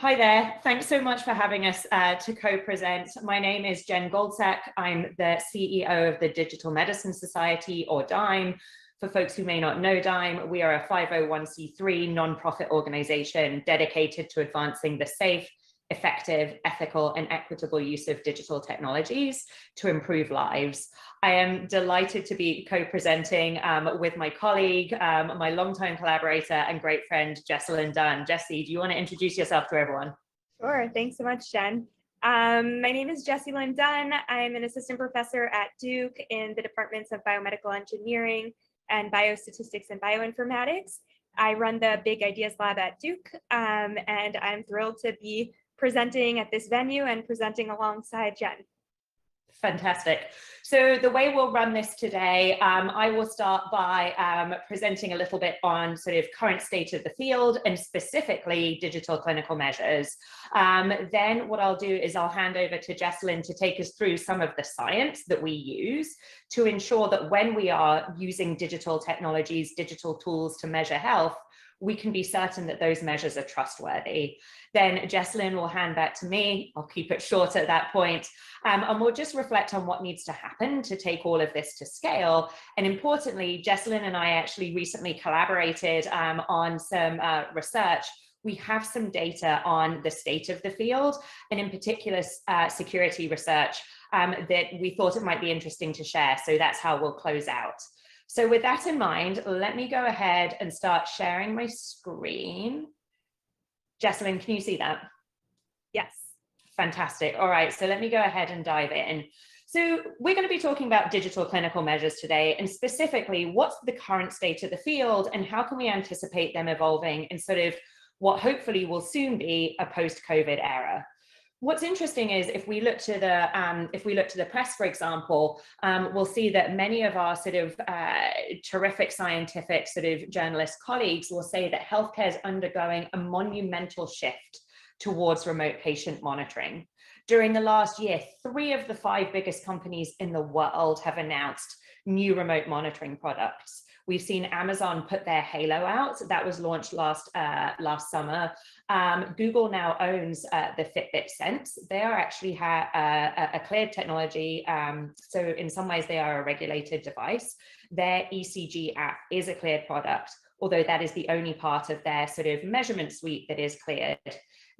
Hi there, thanks so much for having us to co-present. My name is Jen Goldsack. I'm the CEO of the Digital Medicine Society, or DIME. For folks who may not know DIME, we are a 501c3 nonprofit organization dedicated to advancing the safe, effective, ethical, and equitable use of digital technologies to improve lives. I am delighted to be co-presenting with my colleague, my longtime collaborator and great friend, Jessilyn Dunn. Jessie, do you want to introduce yourself to everyone? Sure, thanks so much, Jen. My name is Jessilyn Dunn. I'm an assistant professor at Duke in the departments of biomedical engineering and biostatistics and bioinformatics. I run the Big Ideas Lab at Duke, and I'm thrilled to be presenting at this venue and presenting alongside Jen. Fantastic. So the way we'll run this today, I will start by presenting a little bit on sort of current state of the field and specifically digital clinical measures. Then what I'll do is I'll hand over to Jessilyn to take us through some of the science that we use to ensure that when we are using digital technologies, digital tools to measure health, we can be certain that those measures are trustworthy. Then Jessilyn will hand back to me. I'll keep it short at that point. And we'll just reflect on what needs to happen to take all of this to scale. And importantly, Jessilyn and I actually recently collaborated on some research. We have some data on the state of the field, and in particular security research that we thought it might be interesting to share. So that's how we'll close out. So with that in mind, let me go ahead and start sharing my screen. Jessilyn, can you see that? Yes. Fantastic. All right, so let me go ahead and dive in. So we're going to be talking about digital clinical measures today, and specifically, what's the current state of the field and how can we anticipate them evolving in sort of what hopefully will soon be a post-COVID era. What's interesting is if we look to the press, for example, we'll see that many of our sort of terrific scientific sort of journalist colleagues will say that healthcare is undergoing a monumental shift towards remote patient monitoring. During the last year, 3 of the 5 biggest companies in the world have announced new remote monitoring products. We've seen Amazon put their Halo out. That was launched last summer. Google now owns the Fitbit Sense. They are actually a cleared technology. So in some ways, they are a regulated device. Their ECG app is a cleared product, although that is the only part of their sort of measurement suite that is cleared.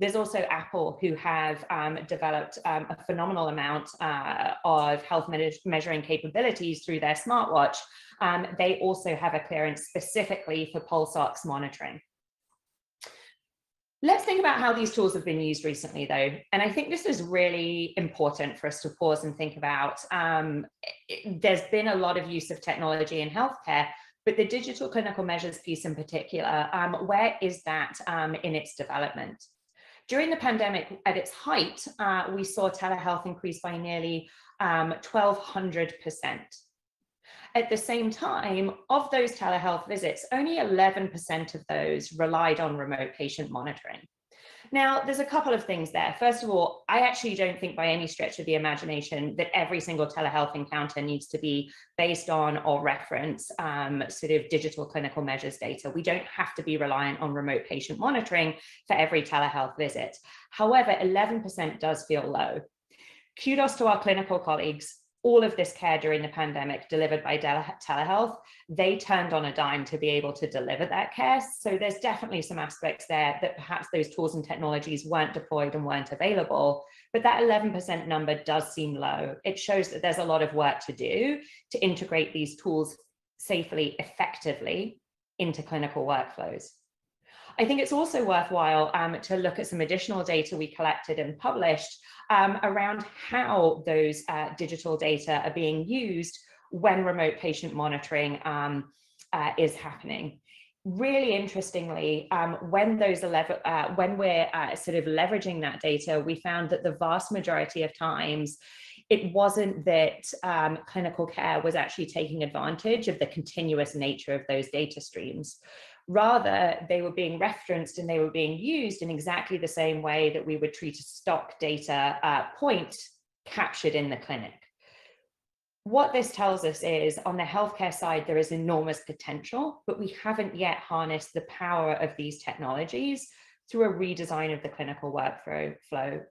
There's also Apple, who have developed a phenomenal amount of health measuring capabilities through their smartwatch. They also have a clearance specifically for pulse ox monitoring. Let's think about how these tools have been used recently, though. And I think this is really important for us to pause and think about. There's been a lot of use of technology in healthcare, but the digital clinical measures piece in particular, where is that in its development? During the pandemic, at its height, we saw telehealth increase by nearly 1,200%. At the same time, of those telehealth visits, only 11% of those relied on remote patient monitoring. Now, there's a couple of things there. First of all, I actually don't think by any stretch of the imagination that every single telehealth encounter needs to be based on or reference sort of digital clinical measures data. We don't have to be reliant on remote patient monitoring for every telehealth visit. However, 11% does feel low. Kudos to our clinical colleagues. All of this care during the pandemic delivered by telehealth, they turned on a dime to be able to deliver that care. So there's definitely some aspects there that perhaps those tools and technologies weren't deployed and weren't available, but that 11% number does seem low. It shows that there's a lot of work to do to integrate these tools safely, effectively into clinical workflows. I think it's also worthwhile to look at some additional data we collected and published around how those digital data are being used when remote patient monitoring is happening. Really interestingly, when we're sort of leveraging that data, we found that the vast majority of times it wasn't that clinical care was actually taking advantage of the continuous nature of those data streams. Rather, they were being referenced and they were being used in exactly the same way that we would treat a stock data point captured in the clinic. What this tells us is on the healthcare side, there is enormous potential, but we haven't yet harnessed the power of these technologies through a redesign of the clinical workflow,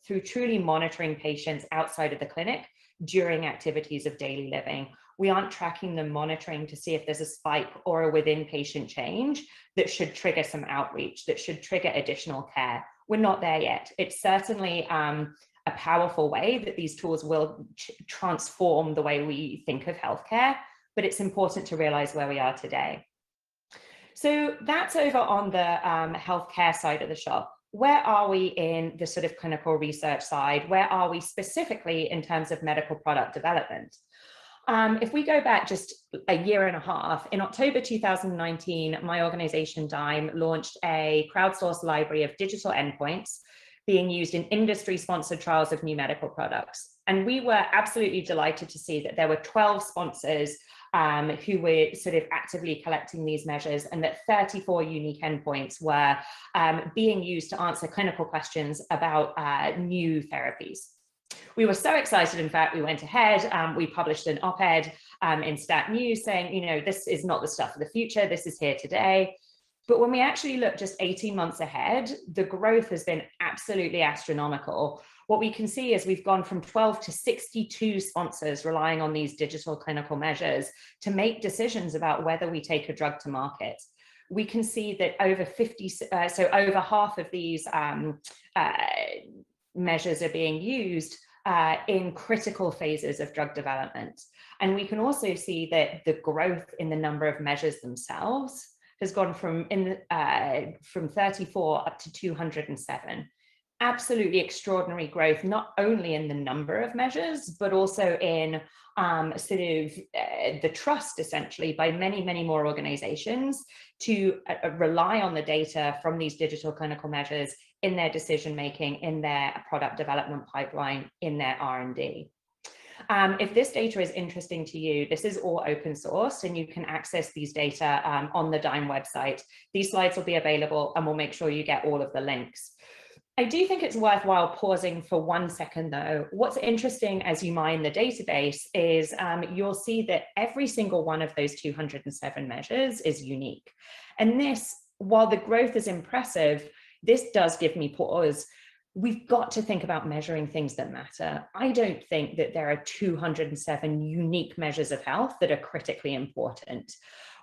through truly monitoring patients outside of the clinic during activities of daily living. We aren't tracking them, monitoring to see if there's a spike or a within patient change that should trigger some outreach, that should trigger additional care. We're not there yet. It's certainly a powerful way that these tools will transform the way we think of healthcare, but it's important to realize where we are today. So that's over on the healthcare side of the shop. Where are we in the sort of clinical research side? Where are we specifically in terms of medical product development? If we go back just a year and a half, in October 2019, my organization DIME launched a crowdsourced library of digital endpoints being used in industry-sponsored trials of new medical products. And we were absolutely delighted to see that there were 12 sponsors who were sort of actively collecting these measures, and that 34 unique endpoints were being used to answer clinical questions about new therapies. We were so excited, in fact, we went ahead, we published an op-ed in Stat News saying, you know, this is not the stuff of the future, this is here today. But when we actually look just 18 months ahead, the growth has been absolutely astronomical. What we can see is we've gone from 12 to 62 sponsors relying on these digital clinical measures to make decisions about whether we take a drug to market. We can see that over over half of these measures are being used in critical phases of drug development. And we can also see that the growth in the number of measures themselves has gone from 34 up to 207. Absolutely extraordinary growth, not only in the number of measures, but also in sort of the trust, essentially, by many, many more organizations to rely on the data from these digital clinical measures in their decision making, in their product development pipeline, in their R&D. If this data is interesting to you, this is all open source, and you can access these data on the DIME website. These slides will be available, and we'll make sure you get all of the links. I do think it's worthwhile pausing for 1 second, though. What's interesting as you mine the database is you'll see that every single one of those 207 measures is unique. And this, while the growth is impressive, this does give me pause. We've got to think about measuring things that matter. I don't think that there are 207 unique measures of health that are critically important.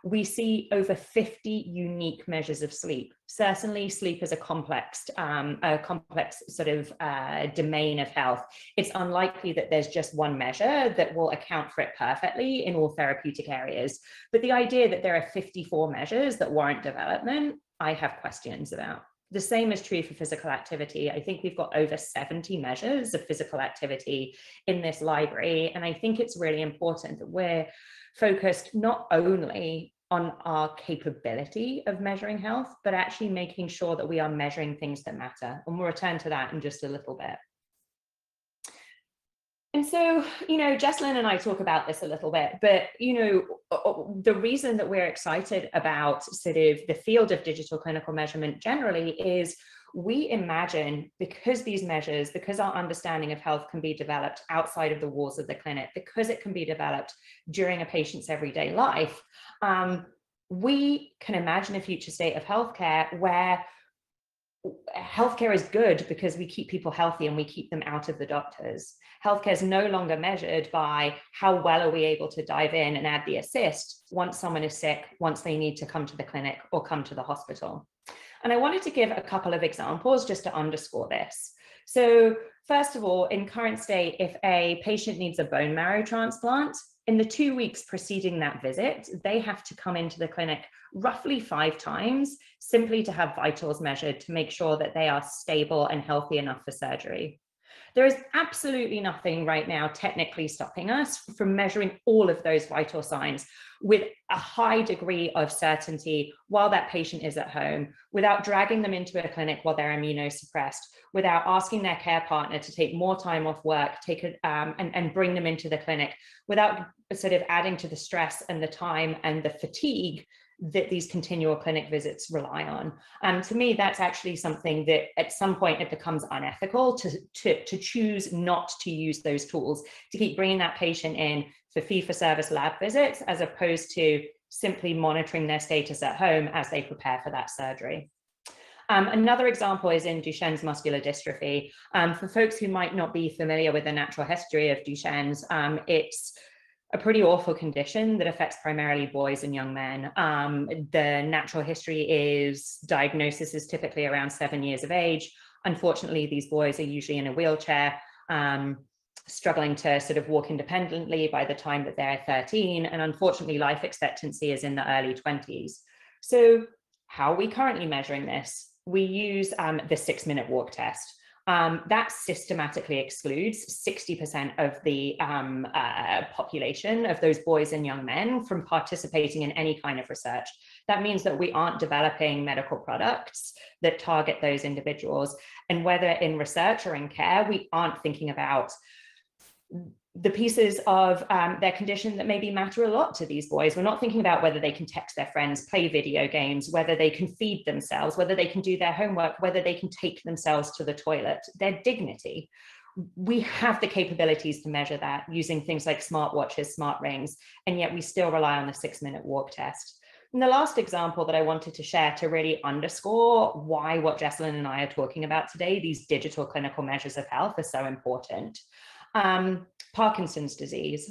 We see over 50 unique measures of sleep. Certainly sleep is a complex sort of domain of health. It's unlikely that there's just one measure that will account for it perfectly in all therapeutic areas. But the idea that there are 54 measures that warrant development, I have questions about. The same is true for physical activity. I think we've got over 70 measures of physical activity in this library. And I think it's really important that we're focused not only on our capability of measuring health, but actually making sure that we are measuring things that matter. And we'll return to that in just a little bit. And so, you know, Jessilyn and I talk about this a little bit, but, you know, the reason that we're excited about sort of the field of digital clinical measurement generally is we imagine, because these measures, because our understanding of health can be developed outside of the walls of the clinic, because it can be developed during a patient's everyday life, we can imagine a future state of healthcare where healthcare is good because we keep people healthy and we keep them out of the doctors. Healthcare is no longer measured by how well are we able to dive in and add the assist once someone is sick, once they need to come to the clinic or come to the hospital. And I wanted to give a couple of examples just to underscore this. So first of all, in current state, if a patient needs a bone marrow transplant, in the 2 weeks preceding that visit, they have to come into the clinic roughly 5 times simply to have vitals measured to make sure that they are stable and healthy enough for surgery. There is absolutely nothing right now technically stopping us from measuring all of those vital signs with a high degree of certainty while that patient is at home, without dragging them into a clinic while they're immunosuppressed, without asking their care partner to take more time off work, and bring them into the clinic, without sort of adding to the stress and the time and the fatigue that these continual clinic visits rely on. To me, that's actually something that at some point it becomes unethical to choose not to use those tools, to keep bringing that patient in for fee-for-service lab visits, as opposed to simply monitoring their status at home as they prepare for that surgery. Another example is in Duchenne's muscular dystrophy. For folks who might not be familiar with the natural history of Duchenne's, it's a pretty awful condition that affects primarily boys and young men. The natural history is diagnosis is typically around 7 years of age. Unfortunately, these boys are usually in a wheelchair, struggling to sort of walk independently by the time that they're 13. And unfortunately, life expectancy is in the early 20s. So how are we currently measuring this? We use the 6-minute walk test. That systematically excludes 60% of the population of those boys and young men from participating in any kind of research. That means that we aren't developing medical products that target those individuals. And whether in research or in care, we aren't thinking about the pieces of their condition that maybe matter a lot to these boys. We're not thinking about whether they can text their friends, play video games, whether they can feed themselves, whether they can do their homework, whether they can take themselves to the toilet, their dignity. We have the capabilities to measure that using things like smartwatches, smart rings, and yet we still rely on the 6-minute walk test. And the last example that I wanted to share to really underscore why what Jessilyn and I are talking about today, these digital clinical measures of health, are so important. Parkinson's disease.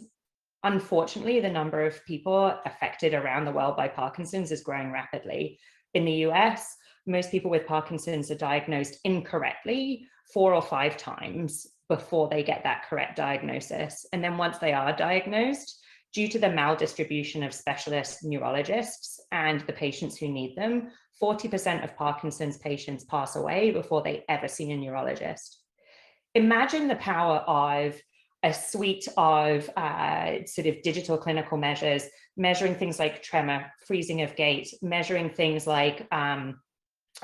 Unfortunately, the number of people affected around the world by Parkinson's is growing rapidly. In the US, most people with Parkinson's are diagnosed incorrectly 4 or 5 times before they get that correct diagnosis. And then once they are diagnosed, due to the maldistribution of specialist neurologists and the patients who need them, 40% of Parkinson's patients pass away before they ever see a neurologist. Imagine the power of a suite of sort of digital clinical measures, measuring things like tremor, freezing of gait, measuring things like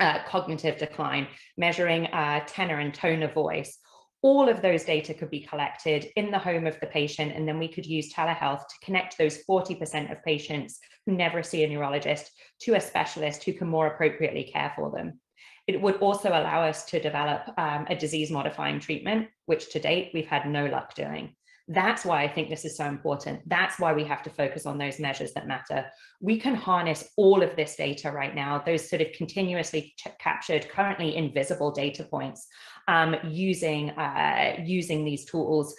cognitive decline, measuring tenor and tone of voice. All of those data could be collected in the home of the patient, and then we could use telehealth to connect those 40% of patients who never see a neurologist to a specialist who can more appropriately care for them. It would also allow us to develop a disease-modifying treatment, which to date we've had no luck doing. That's why I think this is so important. That's why we have to focus on those measures that matter. We can harness all of this data right now, those sort of continuously captured, currently invisible data points, using these tools.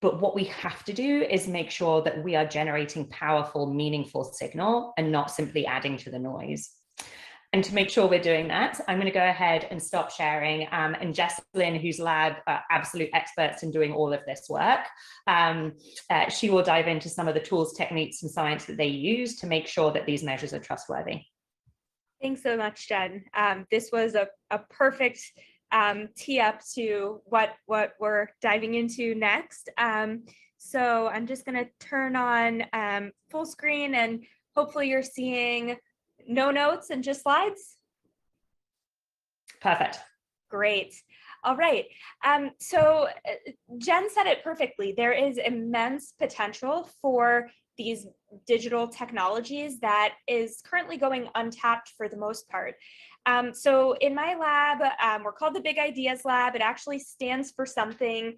But what we have to do is make sure that we are generating powerful, meaningful signal and not simply adding to the noise. And to make sure we're doing that, I'm going to go ahead and stop sharing. And Jessilyn, whose lab are absolute experts in doing all of this work, she will dive into some of the tools, techniques, and science that they use to make sure that these measures are trustworthy. Thanks so much, Jen. This was a perfect tee up to what we're diving into next. So I'm just going to turn on full screen, and hopefully you're seeing no notes and just slides. Perfect. Great. All right. So Jen said it perfectly. There is immense potential for these digital technologies that is currently going untapped for the most part. So in my lab, we're called the Big Ideas Lab. It actually stands for something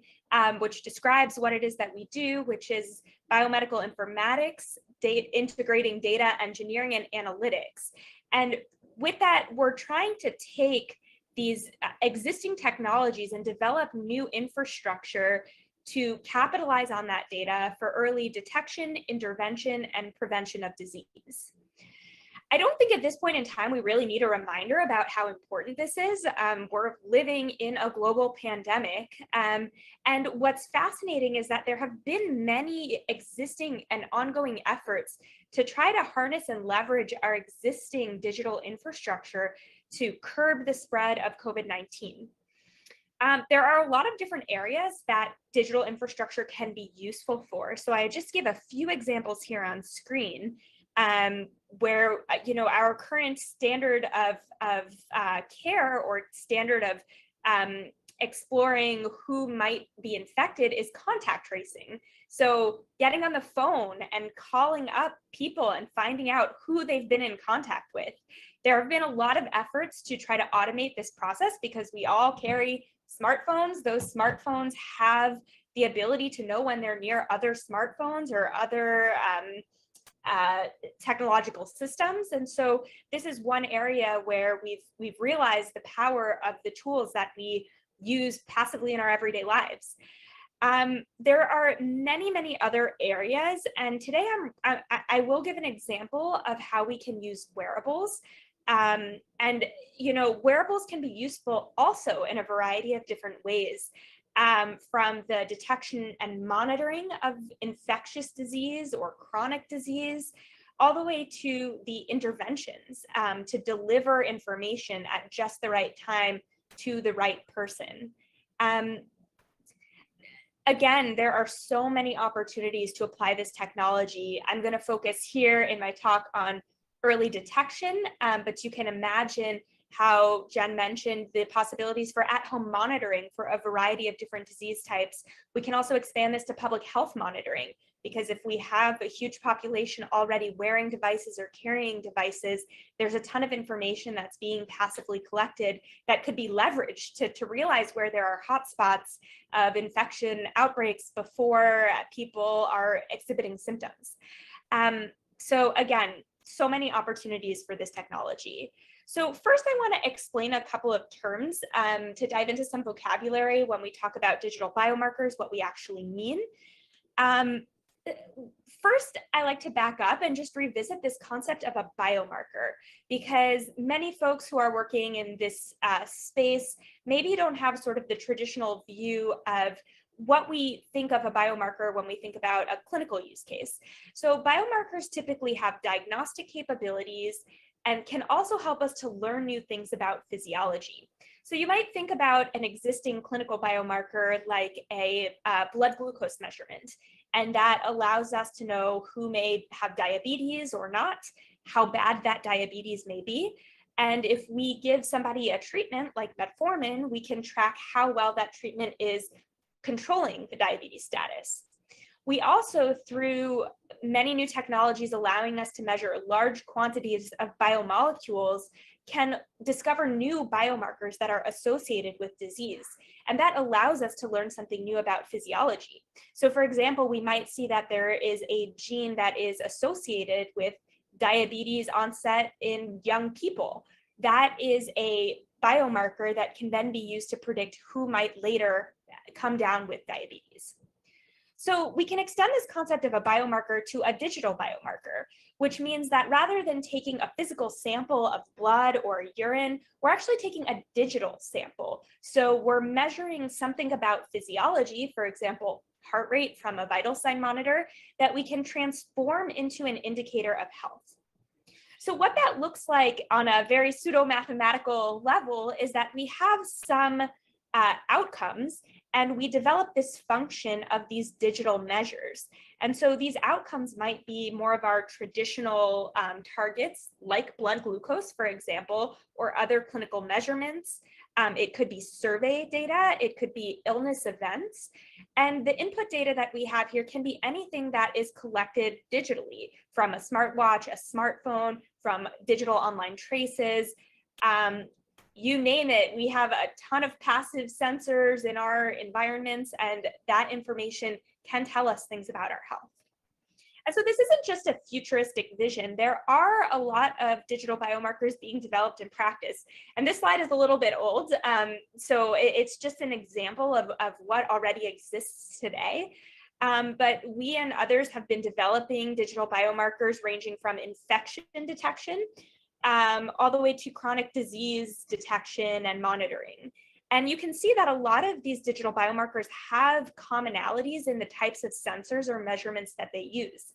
which describes what it is that we do, which is biomedical informatics, integrating data engineering and analytics. And with that, we're trying to take these existing technologies and develop new infrastructure to capitalize on that data for early detection, intervention, and prevention of disease. I don't think at this point in time we really need a reminder about how important this is. We're living in a global pandemic. And what's fascinating is that there have been many existing and ongoing efforts to try to harness and leverage our existing digital infrastructure to curb the spread of COVID-19. There are a lot of different areas that digital infrastructure can be useful for. So I just give a few examples here on screen. Where our current standard of care or standard of exploring who might be infected is contact tracing. So getting on the phone and calling up people and finding out who they've been in contact with. There have been a lot of efforts to try to automate this process because we all carry smartphones. Those smartphones have the ability to know when they're near other smartphones or other technological systems. And so this is one area where we've realized the power of the tools that we use passively in our everyday lives. There are many, many other areas, and today I will give an example of how we can use wearables. And you know, wearables can be useful also in a variety of different ways, from the detection and monitoring of infectious disease or chronic disease, all the way to the interventions to deliver information at just the right time to the right person. Again, there are so many opportunities to apply this technology. I'm going to focus here in my talk on early detection, but you can imagine how Jen mentioned the possibilities for at-home monitoring for a variety of different disease types. We can also expand this to public health monitoring, because if we have a huge population already wearing devices or carrying devices, there's a ton of information that's being passively collected that could be leveraged to realize where there are hotspots of infection outbreaks before people are exhibiting symptoms. So again, so many opportunities for this technology. So first, I want to explain a couple of terms to dive into some vocabulary when we talk about digital biomarkers, what we actually mean. First, I like to back up and just revisit this concept of a biomarker, because many folks who are working in this space maybe don't have sort of the traditional view of what we think of a biomarker when we think about a clinical use case. So biomarkers typically have diagnostic capabilities and can also help us to learn new things about physiology. So you might think about an existing clinical biomarker like a blood glucose measurement, and that allows us to know who may have diabetes or not, how bad that diabetes may be. And if we give somebody a treatment like metformin, we can track how well that treatment is controlling the diabetes status. We also, through many new technologies allowing us to measure large quantities of biomolecules, can discover new biomarkers that are associated with disease. And that allows us to learn something new about physiology. So for example, we might see that there is a gene that is associated with diabetes onset in young people. That is a biomarker that can then be used to predict who might later come down with diabetes. So we can extend this concept of a biomarker to a digital biomarker, which means that rather than taking a physical sample of blood or urine, we're actually taking a digital sample. So we're measuring something about physiology, for example, heart rate from a vital sign monitor, that we can transform into an indicator of health. So what that looks like on a very pseudo-mathematical level is that we have some outcomes, and we develop this function of these digital measures. And so these outcomes might be more of our traditional targets, like blood glucose, for example, or other clinical measurements. It could be survey data, it could be illness events. And the input data that we have here can be anything that is collected digitally, from a smartwatch, a smartphone, from digital online traces, you name it. We have a ton of passive sensors in our environments, and that information can tell us things about our health. And so this isn't just a futuristic vision. There are a lot of digital biomarkers being developed in practice. And this slide is a little bit old, so it's just an example of what already exists today. But we and others have been developing digital biomarkers ranging from infection detection all the way to chronic disease detection and monitoring. And you can see that a lot of these digital biomarkers have commonalities in the types of sensors or measurements that they use.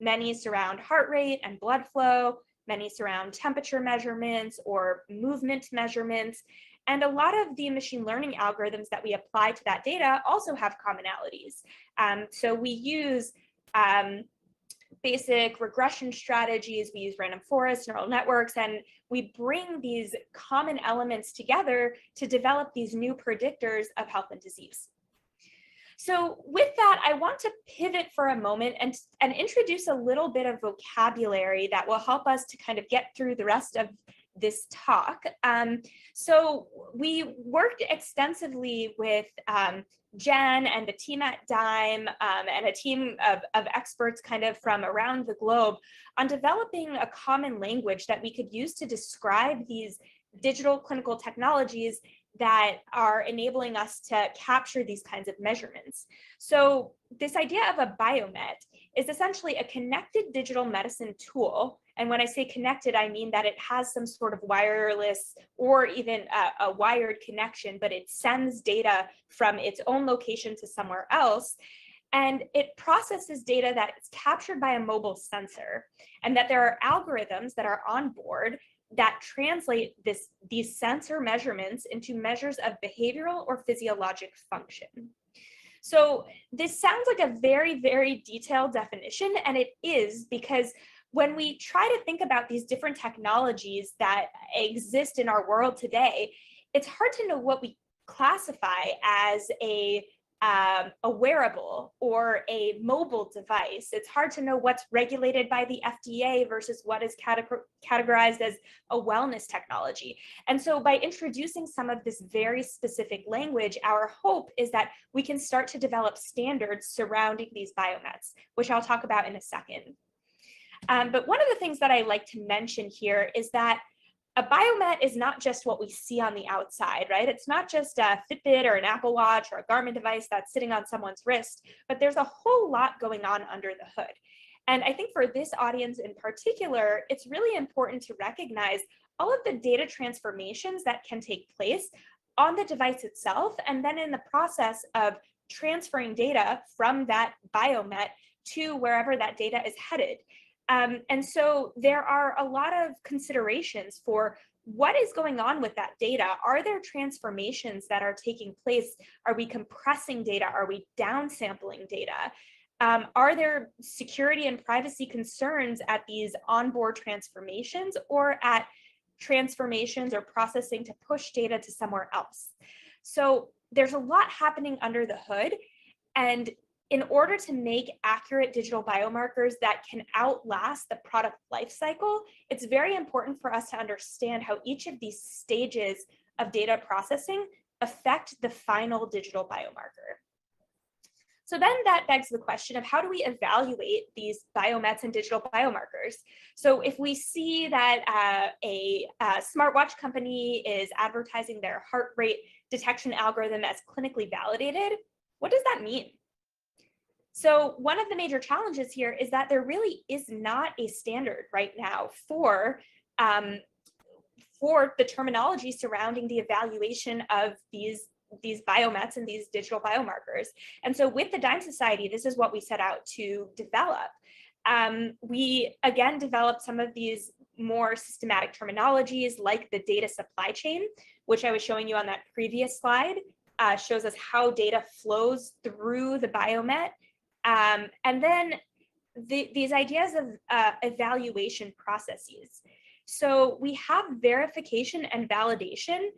Many surround heart rate and blood flow, many surround temperature measurements or movement measurements. And a lot of the machine learning algorithms that we apply to that data also have commonalities. So we use basic regression strategies, we use random forests, neural networks, and we bring these common elements together to develop these new predictors of health and disease. So with that, I want to pivot for a moment and introduce a little bit of vocabulary that will help us to kind of get through the rest of this talk. So we worked extensively with Jen and the team at DIME and a team of experts kind of from around the globe on developing a common language that we could use to describe these digital clinical technologies that are enabling us to capture these kinds of measurements. So this idea of a biomet is essentially a connected digital medicine tool. And when I say connected, I mean that it has some sort of wireless or even a wired connection, but it sends data from its own location to somewhere else. And it processes data that is captured by a mobile sensor, and that there are algorithms that are on board that translate these sensor measurements into measures of behavioral or physiologic function. So this sounds like a very, very detailed definition, and it is, because when we try to think about these different technologies that exist in our world today, it's hard to know what we classify as a wearable or a mobile device. It's hard to know what's regulated by the FDA versus what is categorized as a wellness technology. And so by introducing some of this very specific language, our hope is that we can start to develop standards surrounding these biomets, which I'll talk about in a second. But one of the things that I like to mention here is that a biomet is not just what we see on the outside, right? It's not just a Fitbit or an Apple Watch or a Garmin device that's sitting on someone's wrist, but there's a whole lot going on under the hood. And I think for this audience in particular, it's really important to recognize all of the data transformations that can take place on the device itself, and then in the process of transferring data from that biomet to wherever that data is headed. And so there are a lot of considerations for what is going on with that data. Are there transformations that are taking place? Are we compressing data? Are we downsampling data? Are there security and privacy concerns at these onboard transformations or at transformations or processing to push data to somewhere else? So there's a lot happening under the hood, and in order to make accurate digital biomarkers that can outlast the product life cycle, it's very important for us to understand how each of these stages of data processing affect the final digital biomarker. So then that begs the question of how do we evaluate these biomets and digital biomarkers? So if we see that a smartwatch company is advertising their heart rate detection algorithm as clinically validated, what does that mean? So one of the major challenges here is that there really is not a standard right now for the terminology surrounding the evaluation of these biomets and these digital biomarkers. And so with the DIME Society, this is what we set out to develop. We again developed some of these more systematic terminologies like the data supply chain, which I was showing you on that previous slide, shows us how data flows through the biomet. And then these ideas of evaluation processes. So we have verification and validation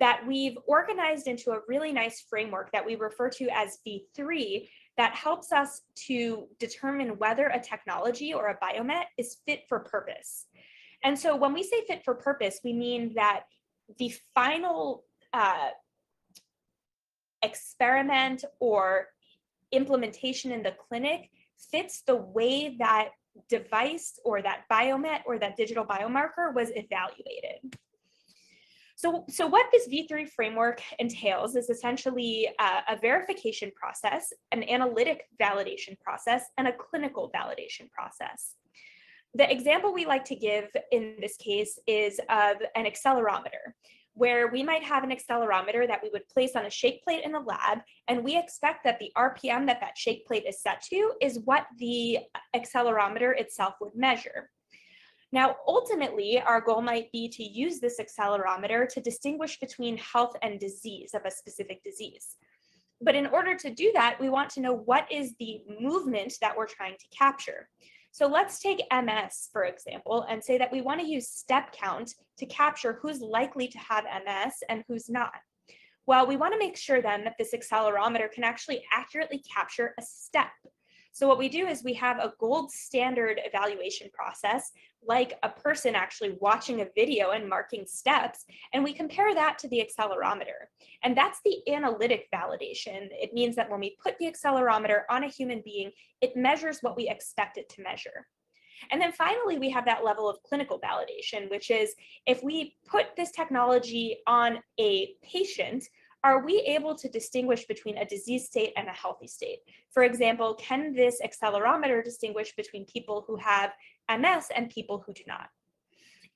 that we've organized into a really nice framework that we refer to as V3 that helps us to determine whether a technology or a biomet is fit for purpose. And so when we say fit for purpose, we mean that the final experiment or implementation in the clinic fits the way that device or that biomet or that digital biomarker was evaluated. So what this V3 framework entails is essentially a verification process, an analytic validation process, and a clinical validation process. The example we like to give in this case is of an accelerometer, where we might have an accelerometer that we would place on a shake plate in the lab, and we expect that the RPM that shake plate is set to is what the accelerometer itself would measure. Now, ultimately, our goal might be to use this accelerometer to distinguish between health and disease of a specific disease. But in order to do that, we want to know what is the movement that we're trying to capture. So let's take MS, for example, and say that we want to use step count to capture who's likely to have MS and who's not. Well, we want to make sure then that this accelerometer can actually accurately capture a step. So what we do is we have a gold standard evaluation process, like a person actually watching a video and marking steps, and we compare that to the accelerometer. And that's the analytic validation. It means that when we put the accelerometer on a human being, it measures what we expect it to measure. And then finally, we have that level of clinical validation, which is if we put this technology on a patient, are we able to distinguish between a disease state and a healthy state? For example, can this accelerometer distinguish between people who have MS and people who do not?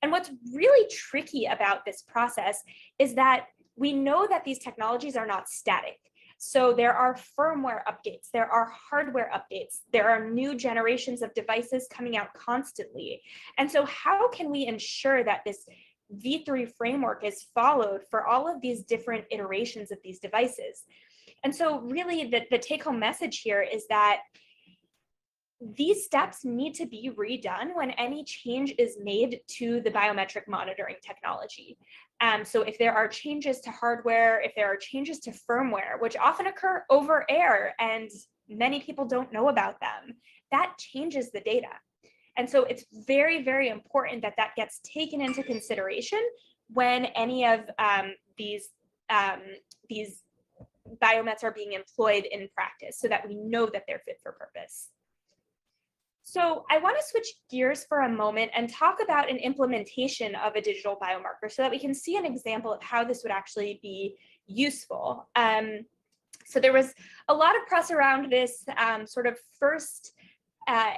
And what's really tricky about this process is that we know that these technologies are not static. So there are firmware updates, there are hardware updates, there are new generations of devices coming out constantly. And so how can we ensure that this V3 framework is followed for all of these different iterations of these devices? And so really the take-home message here is that these steps need to be redone when any change is made to the biometric monitoring technology. So if there are changes to hardware, if there are changes to firmware, which often occur over air and many people don't know about them, that changes the data. And so it's very, very important that that gets taken into consideration when any of these biomets are being employed in practice so that we know that they're fit for purpose. So I want to switch gears for a moment and talk about an implementation of a digital biomarker so that we can see an example of how this would actually be useful. So there was a lot of press around this sort of first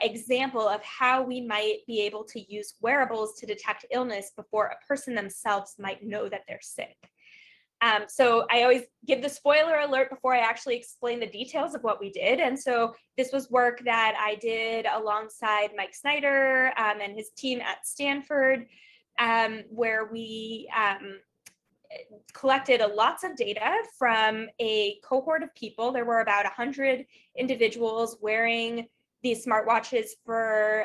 example of how we might be able to use wearables to detect illness before a person themselves might know that they're sick. So I always give the spoiler alert before I actually explain the details of what we did. And so this was work that I did alongside Mike Snyder and his team at Stanford, where we collected lots of data from a cohort of people. There were about 100 individuals wearing these smartwatches for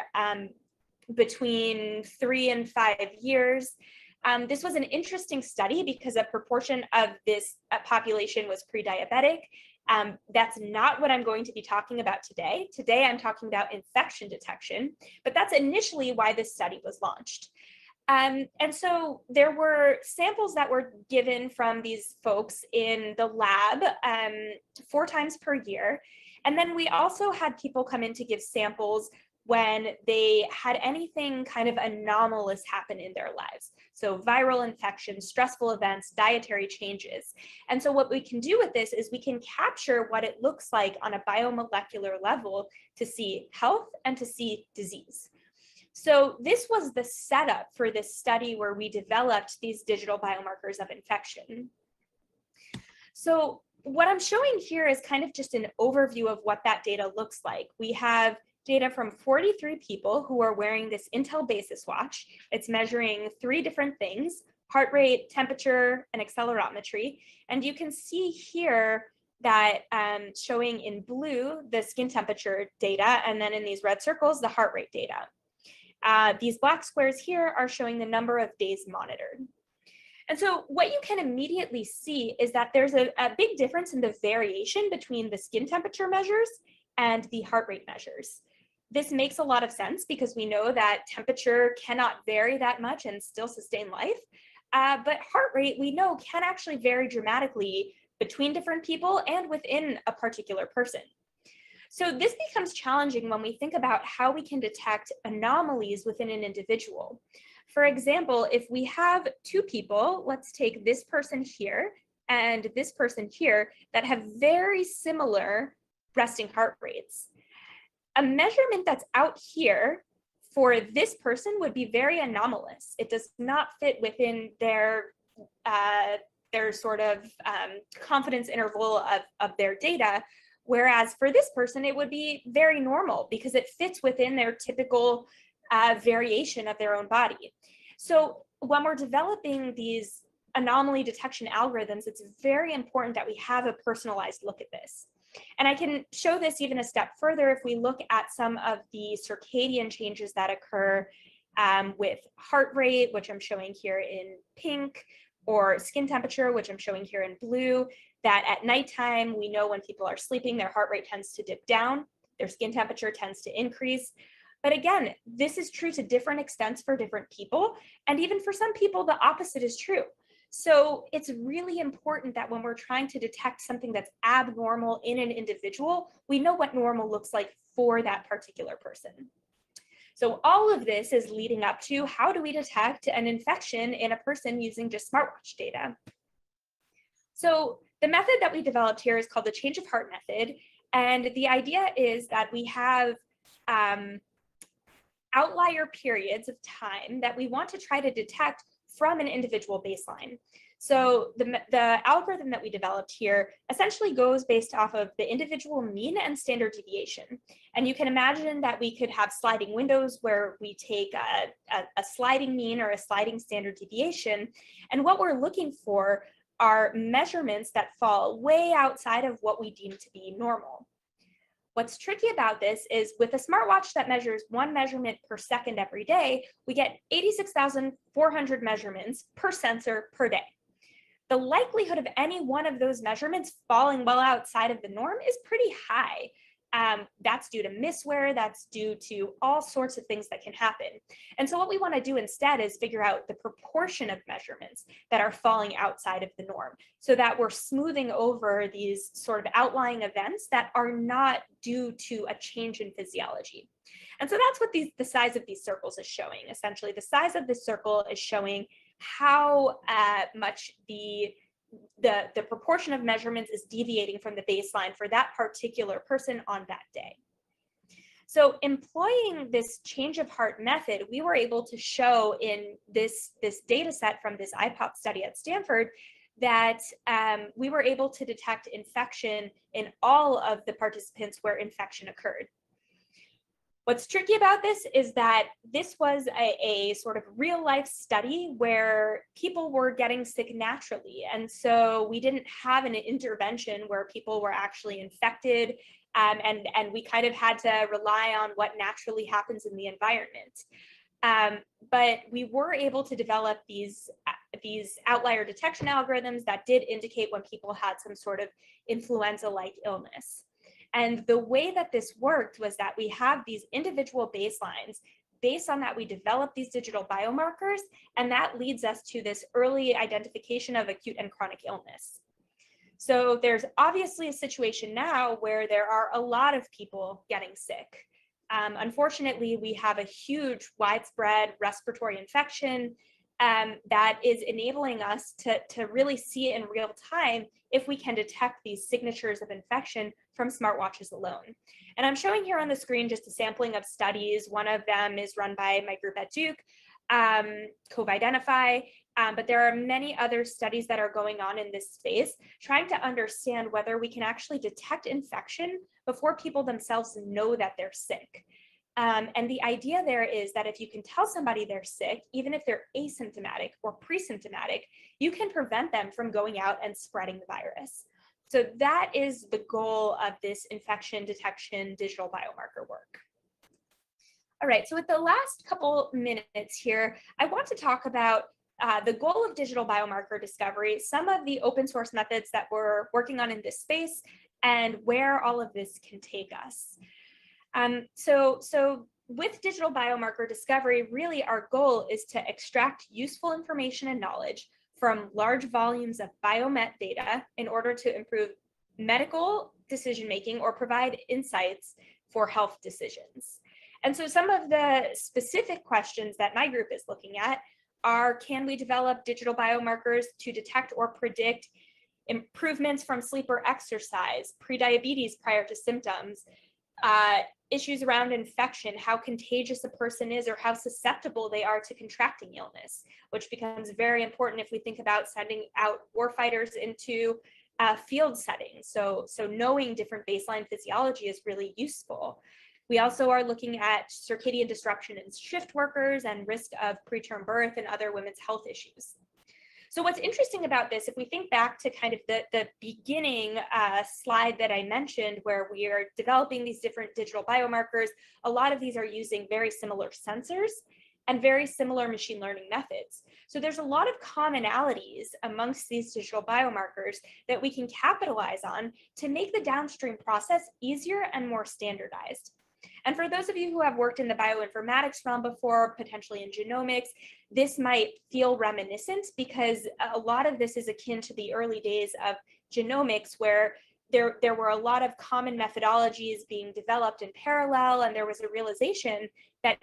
between 3 and 5 years. This was an interesting study because a proportion of this population was pre-diabetic. That's not what I'm going to be talking about today. Today, I'm talking about infection detection, but that's initially why this study was launched. And so there were samples that were given from these folks in the lab 4 times per year. And then we also had people come in to give samples when they had anything kind of anomalous happen in their lives. So viral infections, stressful events, dietary changes. And so what we can do with this is we can capture what it looks like on a biomolecular level to see health and to see disease. So this was the setup for this study where we developed these digital biomarkers of infection. So what I'm showing here is kind of just an overview of what that data looks like. We have data from 43 people who are wearing this Intel Basis watch. It's measuring 3 different things: heart rate, temperature, and accelerometry. And you can see here that showing in blue the skin temperature data, and then in these red circles, the heart rate data. These black squares here are showing the number of days monitored. And so what you can immediately see is that there's a big difference in the variation between the skin temperature measures and the heart rate measures. This makes a lot of sense because we know that temperature cannot vary that much and still sustain life. But heart rate, we know, can actually vary dramatically between different people and within a particular person. So this becomes challenging when we think about how we can detect anomalies within an individual. For example, if we have 2 people, let's take this person here and this person here, that have very similar resting heart rates. A measurement that's out here for this person would be very anomalous. It does not fit within their sort of confidence interval of their data, whereas for this person, it would be very normal because it fits within their typical variation of their own body. So when we're developing these anomaly detection algorithms, it's very important that we have a personalized look at this. And I can show this even a step further if we look at some of the circadian changes that occur with heart rate, which I'm showing here in pink, or skin temperature, which I'm showing here in blue, that at nighttime, we know when people are sleeping, their heart rate tends to dip down. Their skin temperature tends to increase. But again, this is true to different extents for different people. And even for some people, the opposite is true. So it's really important that when we're trying to detect something that's abnormal in an individual, we know what normal looks like for that particular person. So all of this is leading up to how do we detect an infection in a person using just smartwatch data? So the method that we developed here is called the change of heart method. And the idea is that we have outlier periods of time that we want to try to detect from an individual baseline. So the algorithm that we developed here essentially goes based off of the individual mean and standard deviation. And you can imagine that we could have sliding windows where we take a sliding mean or a sliding standard deviation. And what we're looking for are measurements that fall way outside of what we deem to be normal. What's tricky about this is with a smartwatch that measures one measurement per second every day, we get 86,400 measurements per sensor per day. The likelihood of any one of those measurements falling well outside of the norm is pretty high. That's due to miswear, that's due to all sorts of things that can happen. And so what we want to do instead is figure out the proportion of measurements that are falling outside of the norm so that we're smoothing over these sort of outlying events that are not due to a change in physiology. And so that's what the size of these circles is showing. Essentially, the size of the circle is showing how much the proportion of measurements is deviating from the baseline for that particular person on that day. So employing this change of heart method, we were able to show in this data set from this IPOP study at Stanford that we were able to detect infection in all of the participants where infection occurred. What's tricky about this is that this was a sort of real life study where people were getting sick naturally. And so we didn't have an intervention where people were actually infected and we kind of had to rely on what naturally happens in the environment. But we were able to develop these outlier detection algorithms that did indicate when people had some sort of influenza-like illness. And the way that this worked was that we have these individual baselines. Based on that, we develop these digital biomarkers, and that leads us to this early identification of acute and chronic illness. So there's obviously a situation now where there are a lot of people getting sick. Unfortunately, we have a huge widespread respiratory infection that is enabling us to really see in real time if we can detect these signatures of infection from smartwatches alone. And I'm showing here on the screen just a sampling of studies. One of them is run by my group at Duke, CovIdentify, but there are many other studies that are going on in this space, trying to understand whether we can actually detect infection before people themselves know that they're sick. And the idea there is that if you can tell somebody they're sick, even if they're asymptomatic or presymptomatic, you can prevent them from going out and spreading the virus. So that is the goal of this infection detection digital biomarker work. All right, so with the last couple minutes here, I want to talk about the goal of digital biomarker discovery, some of the open source methods that we're working on in this space, and where all of this can take us. So with digital biomarker discovery, really our goal is to extract useful information and knowledge from large volumes of biomet data in order to improve medical decision-making or provide insights for health decisions. And so some of the specific questions that my group is looking at are, can we develop digital biomarkers to detect or predict improvements from sleep or exercise, prediabetes prior to symptoms, issues around infection, how contagious a person is or how susceptible they are to contracting illness, which becomes very important if we think about sending out warfighters into field settings. So knowing different baseline physiology is really useful. We also are looking at circadian disruption in shift workers and risk of preterm birth and other women's health issues. So what's interesting about this, if we think back to kind of the beginning slide that I mentioned, where we are developing these different digital biomarkers, a lot of these are using very similar sensors. and very similar machine learning methods. So there's a lot of commonalities amongst these digital biomarkers that we can capitalize on to make the downstream process easier and more standardized. And for those of you who have worked in the bioinformatics realm before, potentially in genomics, this might feel reminiscent because a lot of this is akin to the early days of genomics, where there were a lot of common methodologies being developed in parallel, and there was a realization that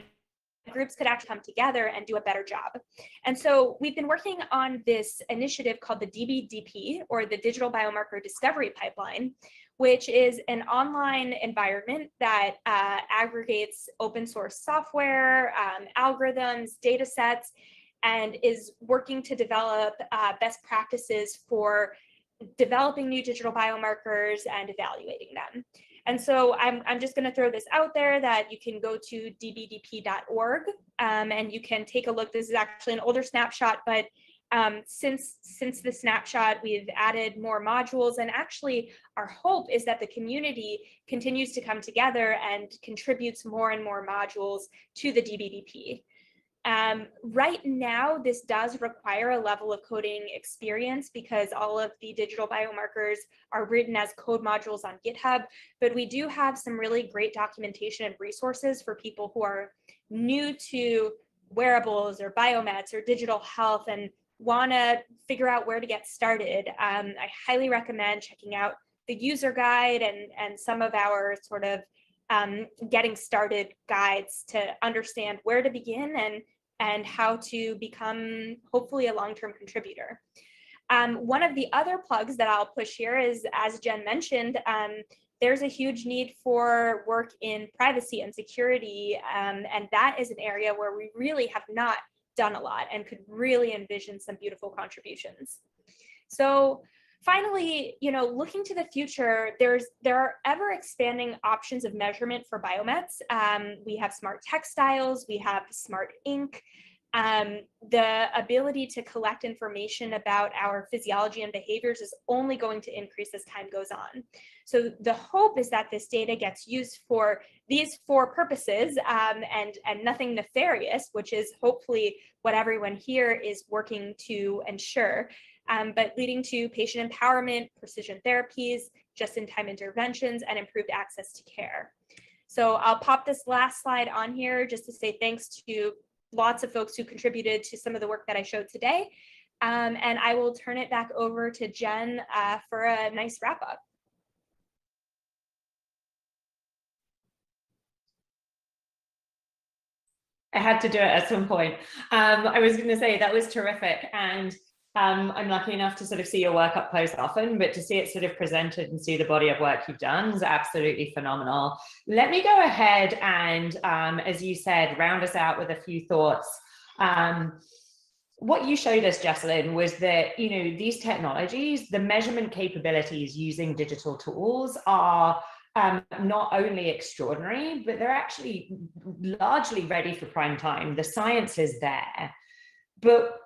groups could actually come together and do a better job. And so we've been working on this initiative called the DBDP, or the Digital Biomarker Discovery Pipeline, which is an online environment that aggregates open source software, algorithms, data sets, and is working to develop best practices for developing new digital biomarkers and evaluating them. And so I'm just going to throw this out there that you can go to dbdp.org and you can take a look. This is actually an older snapshot, but since the snapshot, we've added more modules, and actually our hope is that the community continues to come together and contributes more and more modules to the DBDP. Right now, this does require a level of coding experience because all of the digital biomarkers are written as code modules on GitHub, but we do have some really great documentation and resources for people who are new to wearables or biomeds or digital health and want to figure out where to get started. I highly recommend checking out the user guide and some of our sort of getting started guides to understand where to begin and how to become hopefully a long-term contributor. One of the other plugs that I'll push here is, as Jen mentioned, there's a huge need for work in privacy and security, and that is an area where we really have not done a lot and could really envision some beautiful contributions. So finally, you know, looking to the future, there are ever-expanding options of measurement for biomeds. We have smart textiles, we have smart ink, the ability to collect information about our physiology and behaviors is only going to increase as time goes on. So the hope is that this data gets used for these four purposes and nothing nefarious, which is hopefully what everyone here is working to ensure. But leading to patient empowerment, precision therapies, just-in-time interventions, and improved access to care. So I'll pop this last slide on here just to say thanks to lots of folks who contributed to some of the work that I showed today. And I will turn it back over to Jen for a nice wrap-up. I had to do it at some point. I was going to say that was terrific. And I'm lucky enough to sort of see your work up close often, but to see it sort of presented and see the body of work you've done is absolutely phenomenal. Let me go ahead and, as you said, round us out with a few thoughts. What you showed us, Jessilyn, was that, you know, these technologies, the measurement capabilities using digital tools are not only extraordinary, but they're actually largely ready for prime time. The science is there, but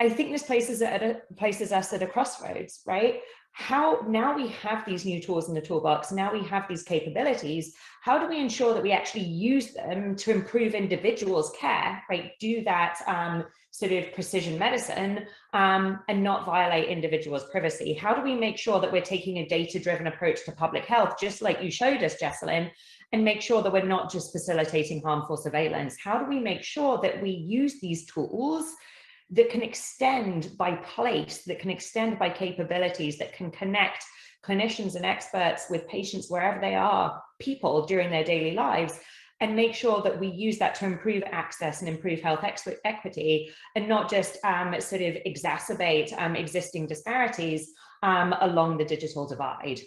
I think this places us at a crossroads, right? How now we have these new tools in the toolbox, now we have these capabilities, how do we ensure that we actually use them to improve individuals' care, right? Do that sort of precision medicine and not violate individuals' privacy? How do we make sure that we're taking a data-driven approach to public health, just like you showed us, Jessilyn, and make sure that we're not just facilitating harmful surveillance? How do we make sure that we use these tools that can extend by place, that can extend by capabilities, that can connect clinicians and experts with patients wherever they are, people during their daily lives, and make sure that we use that to improve access and improve health equity, and not just sort of exacerbate existing disparities along the digital divide?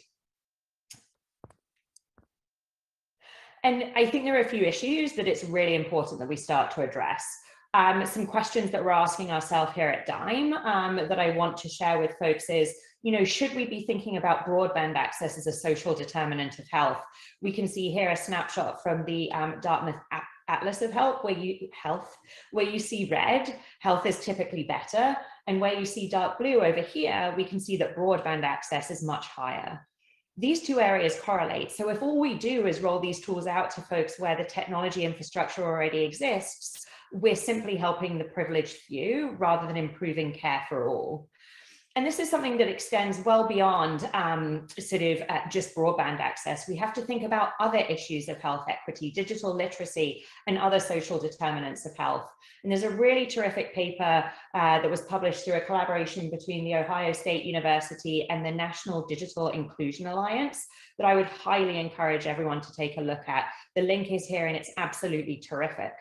And I think there are a few issues that it's really important that we start to address. Some questions that we're asking ourselves here at DIME that I want to share with folks is, you know, should we be thinking about broadband access as a social determinant of health? We can see here a snapshot from the Dartmouth Atlas of Health, where you see red, health is typically better, and where you see dark blue over here, we can see that broadband access is much higher. these two areas correlate. So if all we do is roll these tools out to folks where the technology infrastructure already exists, we're simply helping the privileged few rather than improving care for all. And this is something that extends well beyond just broadband access. We have to think about other issues of health equity, digital literacy, and other social determinants of health. And there's a really terrific paper that was published through a collaboration between the Ohio State University and the National Digital Inclusion Alliance that I would highly encourage everyone to take a look at. The link is here and it's absolutely terrific.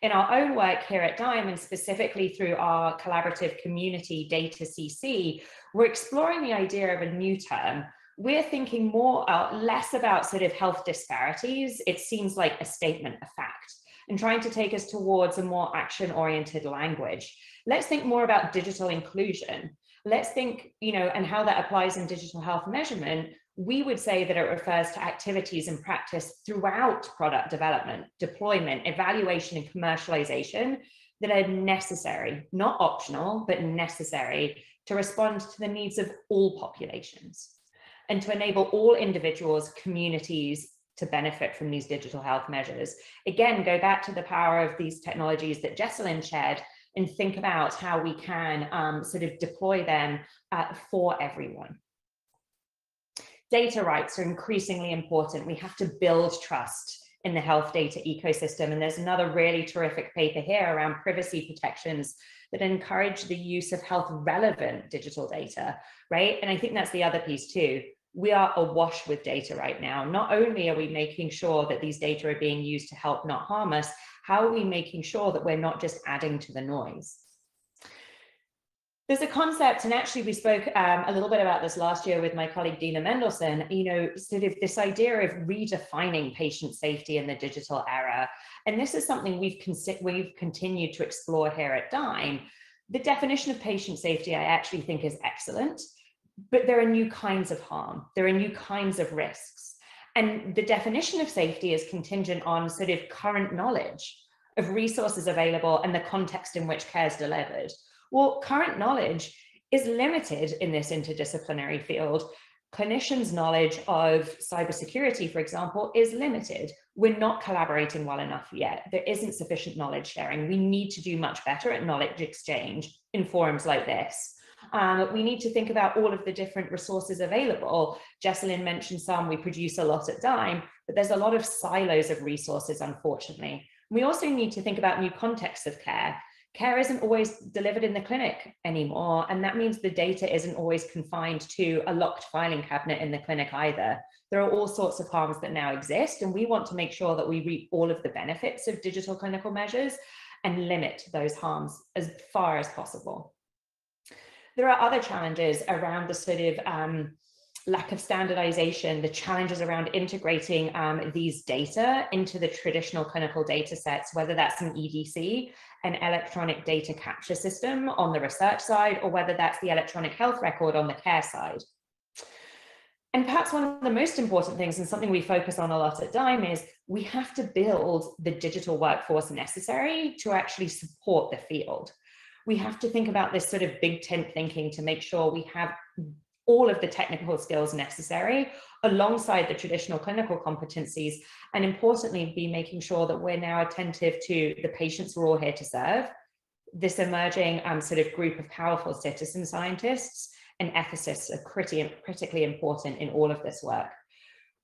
In our own work here at DIME, and specifically through our collaborative community Data CC, we're exploring the idea of a new term. We're thinking more or less about sort of health disparities. It seems like a statement of fact, and trying to take us towards a more action-oriented language. Let's think more about digital inclusion. Let's think, you know, and how that applies in digital health measurement. We would say that it refers to activities and practice throughout product development, deployment, evaluation, and commercialization that are necessary, not optional, but necessary to respond to the needs of all populations and to enable all individuals, communities to benefit from these digital health measures. Again, go back to the power of these technologies that Jessilyn shared and think about how we can sort of deploy them for everyone. Data rights are increasingly important. We have to build trust in the health data ecosystem. And there's another really terrific paper here around privacy protections that encourage the use of health relevant digital data, right? And I think that's the other piece too. We are awash with data right now. Not only are we making sure that these data are being used to help not harm us, how are we making sure that we're not just adding to the noise? There's a concept, and actually we spoke a little bit about this last year with my colleague Dina Mendelssohn, you know, sort of this idea of redefining patient safety in the digital era. And this is something we've continued to explore here at DIME. The definition of patient safety I actually think is excellent, but there are new kinds of harm. There are new kinds of risks. And the definition of safety is contingent on sort of current knowledge of resources available and the context in which care is delivered. Well, current knowledge is limited in this interdisciplinary field. Clinicians' knowledge of cybersecurity, for example, is limited. We're not collaborating well enough yet. There isn't sufficient knowledge sharing. We need to do much better at knowledge exchange in forums like this. We need to think about all of the different resources available. Jessilyn mentioned some, we produce a lot at DIME, but there's a lot of silos of resources, unfortunately. We also need to think about new contexts of care. Care isn't always delivered in the clinic anymore, and that means the data isn't always confined to a locked filing cabinet in the clinic either. There are all sorts of harms that now exist, and we want to make sure that we reap all of the benefits of digital clinical measures and limit those harms as far as possible. There are other challenges around the sort of lack of standardization, the challenges around integrating these data into the traditional clinical data sets, whether that's an EDC, an electronic data capture system on the research side, or whether that's the electronic health record on the care side. And perhaps one of the most important things, and something we focus on a lot at DIME, is we have to build the digital workforce necessary to actually support the field. We have to think about this sort of big tent thinking to make sure we have all of the technical skills necessary alongside the traditional clinical competencies, and importantly be making sure that we're now attentive to the patients we're all here to serve, this emerging sort of group of powerful citizen scientists and ethicists are critically important in all of this work.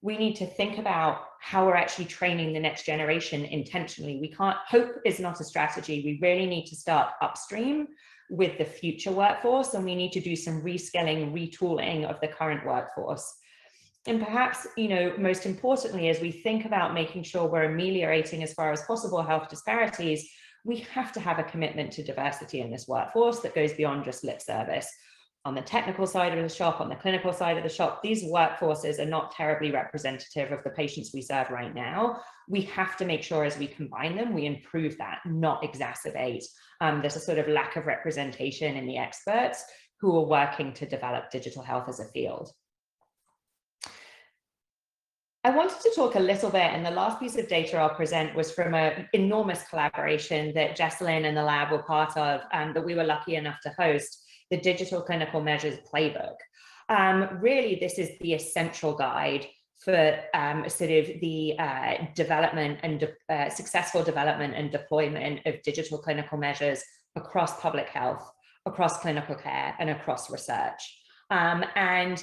We need to think about how we're actually training the next generation intentionally. We can't, hope is not a strategy. We really need to start upstream with the future workforce, and we need to do some reskilling, retooling of the current workforce. And perhaps, you know, most importantly, as we think about making sure we're ameliorating as far as possible health disparities, we have to have a commitment to diversity in this workforce that goes beyond just lip service. On the technical side of the shop, on the clinical side of the shop, these workforces are not terribly representative of the patients we serve right now. We have to make sure as we combine them, we improve that, not exacerbate. There's a sort of lack of representation in the experts who are working to develop digital health as a field. I wanted to talk a little bit, and the last piece of data I'll present was from an enormous collaboration that Jessilyn and the lab were part of, that we were lucky enough to host, the Digital Clinical Measures Playbook. Really, this is the essential guide for sort of the development and successful development and deployment of digital clinical measures across public health, across clinical care, and across research. And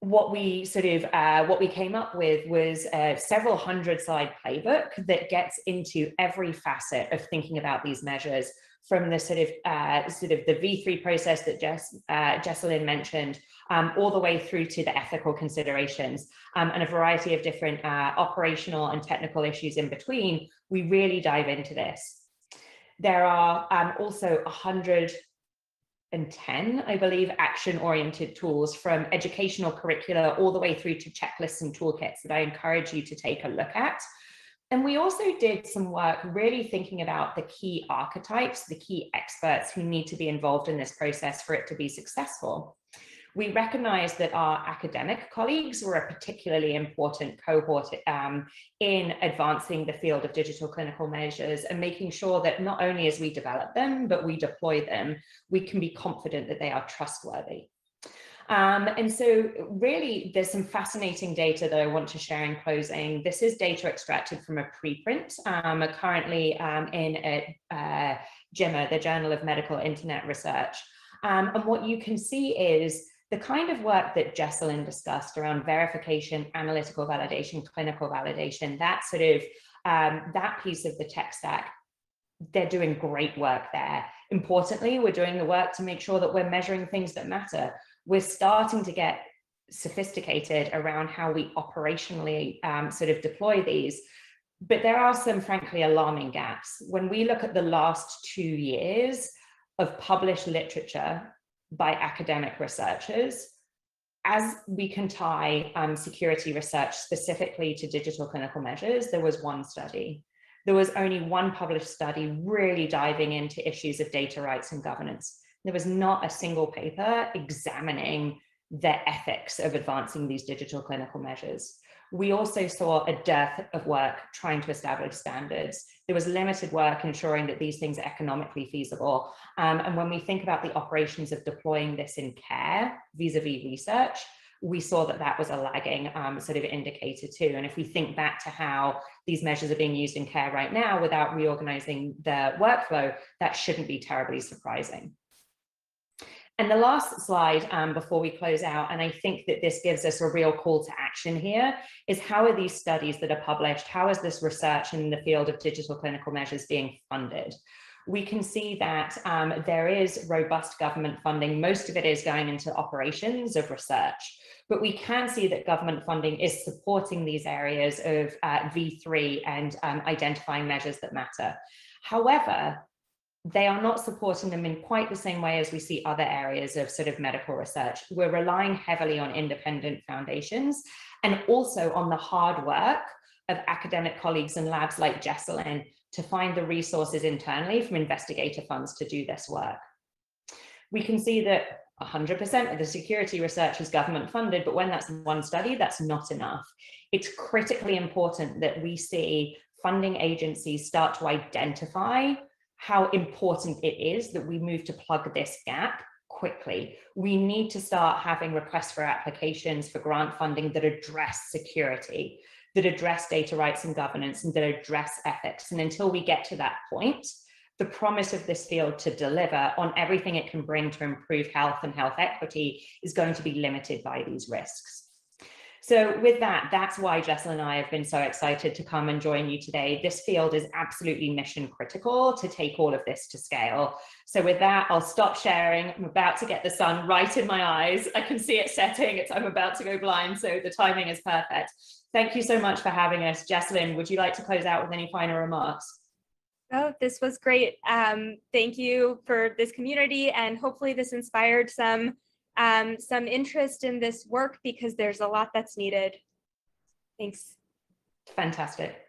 what we sort of what we came up with was a several hundred slide playbook that gets into every facet of thinking about these measures, from the sort of the V3 process that Jessilyn mentioned, all the way through to the ethical considerations and a variety of different operational and technical issues in between. We really dive into this. There are also 110, I believe, action-oriented tools, from educational curricula all the way through to checklists and toolkits that I encourage you to take a look at. And we also did some work really thinking about the key archetypes, the key experts who need to be involved in this process for it to be successful. We recognized that our academic colleagues were a particularly important cohort in advancing the field of digital clinical measures and making sure that not only as we develop them, but we deploy them, we can be confident that they are trustworthy. And so really, there's some fascinating data that I want to share in closing. This is data extracted from a preprint currently in JAMA, the Journal of Medical Internet Research. And what you can see is the kind of work that Jessilyn discussed around verification, analytical validation, clinical validation, that sort of that piece of the tech stack. They're doing great work there. Importantly, we're doing the work to make sure that we're measuring things that matter. We're starting to get sophisticated around how we operationally sort of deploy these, but there are some frankly alarming gaps. When we look at the last 2 years of published literature by academic researchers, as we can tie security research specifically to digital clinical measures, there was one study. There was only one published study really diving into issues of data rights and governance. There was not a single paper examining the ethics of advancing these digital clinical measures. We also saw a dearth of work trying to establish standards. There was limited work ensuring that these things are economically feasible. And when we think about the operations of deploying this in care vis-a-vis research, we saw that that was a lagging sort of indicator too. And if we think back to how these measures are being used in care right now without reorganizing the workflow, that shouldn't be terribly surprising. And the last slide before we close out, and I think that this gives us a real call to action here, is how are these studies that are published, how is this research in the field of digital clinical measures being funded? We can see that there is robust government funding. Most of it is going into operations of research, but we can see that government funding is supporting these areas of V3 and identifying measures that matter. However, they are not supporting them in quite the same way as we see other areas of sort of medical research. We're relying heavily on independent foundations and also on the hard work of academic colleagues and labs like Jessilyn to find the resources internally from investigator funds to do this work. We can see that 100% of the security research is government funded, but when that's one study, that's not enough. It's critically important that we see funding agencies start to identify how important it is that we move to plug this gap quickly. We need to start having requests for applications for grant funding that address security, that address data rights and governance, and that address ethics. And until we get to that point, the promise of this field to deliver on everything it can bring to improve health and health equity is going to be limited by these risks. So with that, that's why Jessilyn and I have been so excited to come and join you today. This field is absolutely mission critical to take all of this to scale. So with that, I'll stop sharing. I'm about to get the sun right in my eyes. I can see it setting. I'm about to go blind, so the timing is perfect. Thank you so much for having us. Jessilyn, would you like to close out with any final remarks? Oh, this was great. Thank you for this community, and hopefully this inspired some interest in this work because there's a lot that's needed. Thanks. Fantastic.